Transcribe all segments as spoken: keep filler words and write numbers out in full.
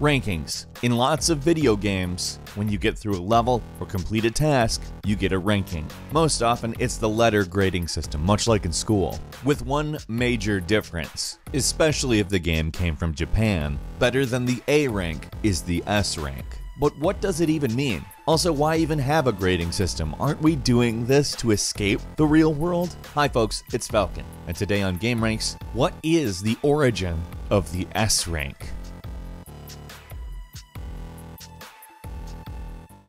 Rankings. In lots of video games, when you get through a level or complete a task, you get a ranking. Most often, it's the letter grading system, much like in school, with one major difference, especially if the game came from Japan. Better than the A rank is the S rank. But what does it even mean? Also, why even have a grading system? Aren't we doing this to escape the real world? Hi folks, it's Falcon, and today on Gameranx, what is the origin of the S rank?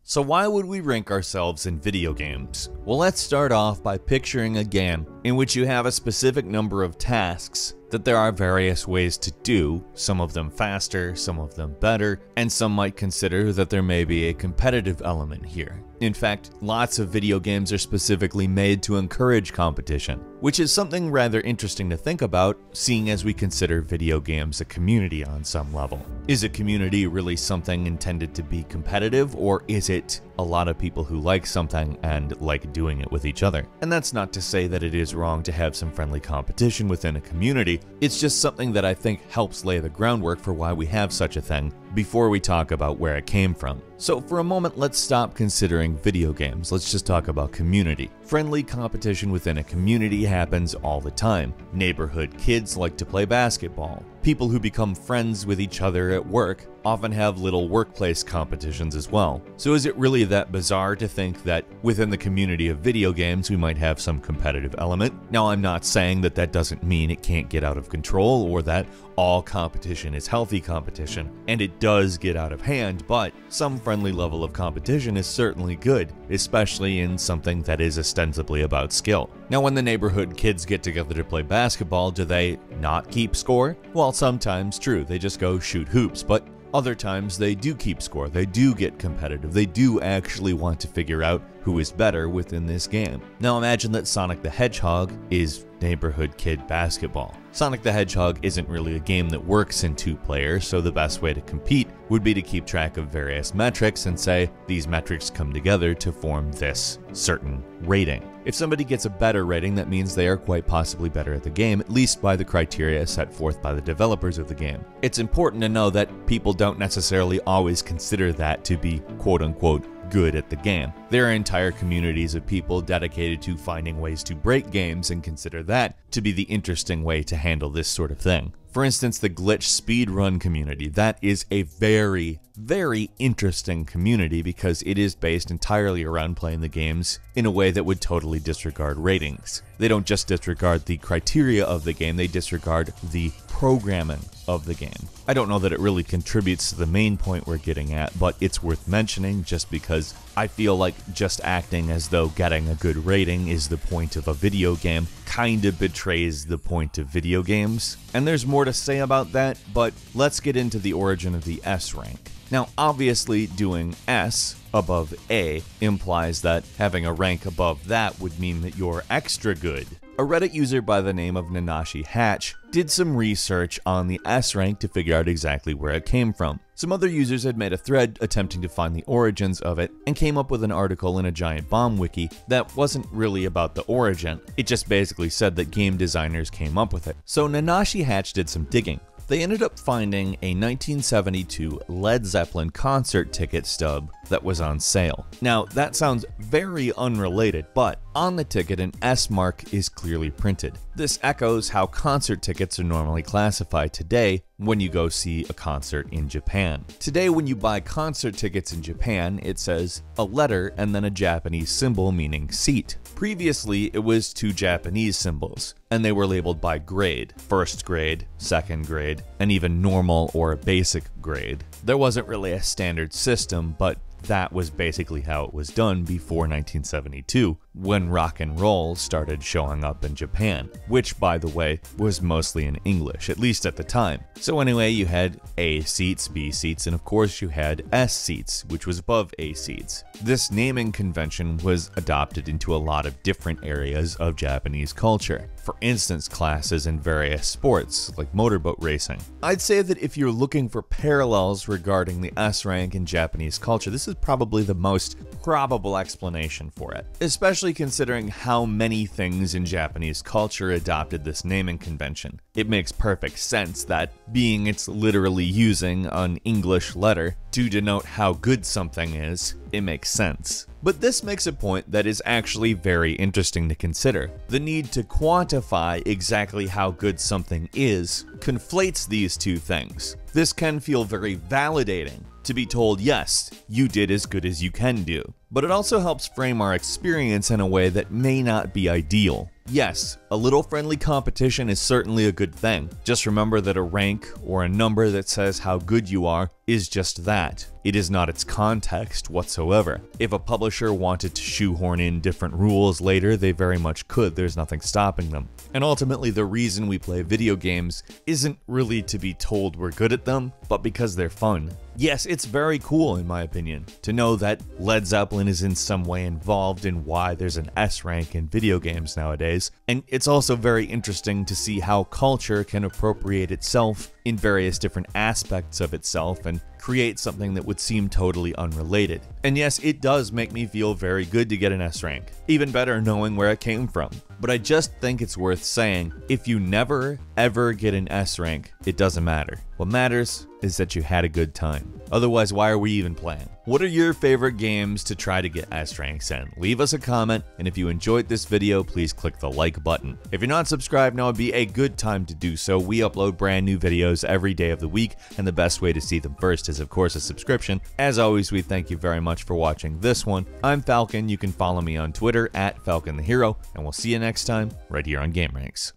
So why would we rank ourselves in video games? Well, let's start off by picturing a game in which you have a specific number of tasks that there are various ways to do, some of them faster, some of them better, and some might consider that there may be a competitive element here. In fact, lots of video games are specifically made to encourage competition, which is something rather interesting to think about, seeing as we consider video games a community on some level. Is a community really something intended to be competitive, or is it a lot of people who like something and like doing it with each other? And that's not to say that it is wrong to have some friendly competition within a community, it's just something that I think helps lay the groundwork for why we have such a thing before we talk about where it came from. So for a moment, let's stop considering video games. Let's just talk about community. Friendly competition within a community happens all the time. Neighborhood kids like to play basketball. People who become friends with each other at work often have little workplace competitions as well. So is it really that bizarre to think that within the community of video games we might have some competitive element? Now, I'm not saying that that doesn't mean it can't get out of control or that all competition is healthy competition, and it does get out of hand, but some friendly level of competition is certainly good, especially in something that is ostensibly about skill. Now, when the neighborhood kids get together to play basketball, do they not keep score? Well, sometimes, true, they just go shoot hoops, but other times they do keep score, they do get competitive, they do actually want to figure out who is better within this game. Now imagine that Sonic the Hedgehog is neighborhood kid basketball. Sonic the Hedgehog isn't really a game that works in two players, so the best way to compete would be to keep track of various metrics and say, these metrics come together to form this certain rating. If somebody gets a better rating, that means they are quite possibly better at the game, at least by the criteria set forth by the developers of the game. It's important to know that people don't necessarily always consider that to be quote-unquote good at the game. There are entire communities of people dedicated to finding ways to break games and consider that to be the interesting way to handle this sort of thing. For instance, the glitch speedrun community, that is a very, very interesting community because it is based entirely around playing the games in a way that would totally disregard ratings. They don't just disregard the criteria of the game, they disregard the programming of the game. I don't know that it really contributes to the main point we're getting at, but it's worth mentioning just because I feel like just acting as though getting a good rating is the point of a video game kind of betrays the point of video games. And there's more to say about that, but let's get into the origin of the S rank. Now, obviously, doing S above A implies that having a rank above that would mean that you're extra good. A Reddit user by the name of Nanashi Hatch did some research on the S rank to figure out exactly where it came from. Some other users had made a thread attempting to find the origins of it and came up with an article in a Giant Bomb wiki that wasn't really about the origin. It just basically said that game designers came up with it. So Nanashi Hatch did some digging. They ended up finding a nineteen seventy-two Led Zeppelin concert ticket stub that was on sale. Now, that sounds very unrelated, but on the ticket an S mark is clearly printed. This echoes how concert tickets are normally classified today when you go see a concert in Japan. Today, when you buy concert tickets in Japan, it says a letter and then a Japanese symbol meaning seat. Previously, it was two Japanese symbols, and they were labeled by grade, first grade, second grade, and even normal or basic grade. There wasn't really a standard system, but that was basically how it was done before nineteen seventy-two, when rock and roll started showing up in Japan, which, by the way, was mostly in English, at least at the time. So anyway, you had A seats, B seats, and of course you had S seats, which was above A seats. This naming convention was adopted into a lot of different areas of Japanese culture. For instance, classes in various sports, like motorboat racing. I'd say that if you're looking for parallels regarding the S rank in Japanese culture, this is probably the most probable explanation for it, especially considering how many things in Japanese culture adopted this naming convention. It makes perfect sense that, being it's literally using an English letter to denote how good something is, it makes sense. But this makes a point that is actually very interesting to consider. The need to quantify exactly how good something is conflates these two things. This can feel very validating, to be told, yes, you did as good as you can do. But it also helps frame our experience in a way that may not be ideal. Yes, a little friendly competition is certainly a good thing. Just remember that a rank or a number that says how good you are is just that. It is not its context whatsoever. If a publisher wanted to shoehorn in different rules later, they very much could. There's nothing stopping them. And ultimately, the reason we play video games isn't really to be told we're good at them, but because they're fun. Yes, it's very cool, in my opinion, to know that Led Zeppelin is in some way involved in why there's an S rank in video games nowadays. And it's also very interesting to see how culture can appropriate itself in various different aspects of itself and create something that would seem totally unrelated. And yes, it does make me feel very good to get an S rank, even better knowing where it came from. But I just think it's worth saying, if you never ever get an S rank, it doesn't matter. What matters is that you had a good time. Otherwise, why are we even playing? What are your favorite games to try to get S ranks in? Leave us a comment, and if you enjoyed this video, please click the like button. If you're not subscribed, now would be a good time to do so. We upload brand new videos every day of the week, and the best way to see them first is of course a subscription. As always, we thank you very much for watching this one. I'm Falcon, you can follow me on Twitter at FalconTheHero, and we'll see you next time right here on Gameranx.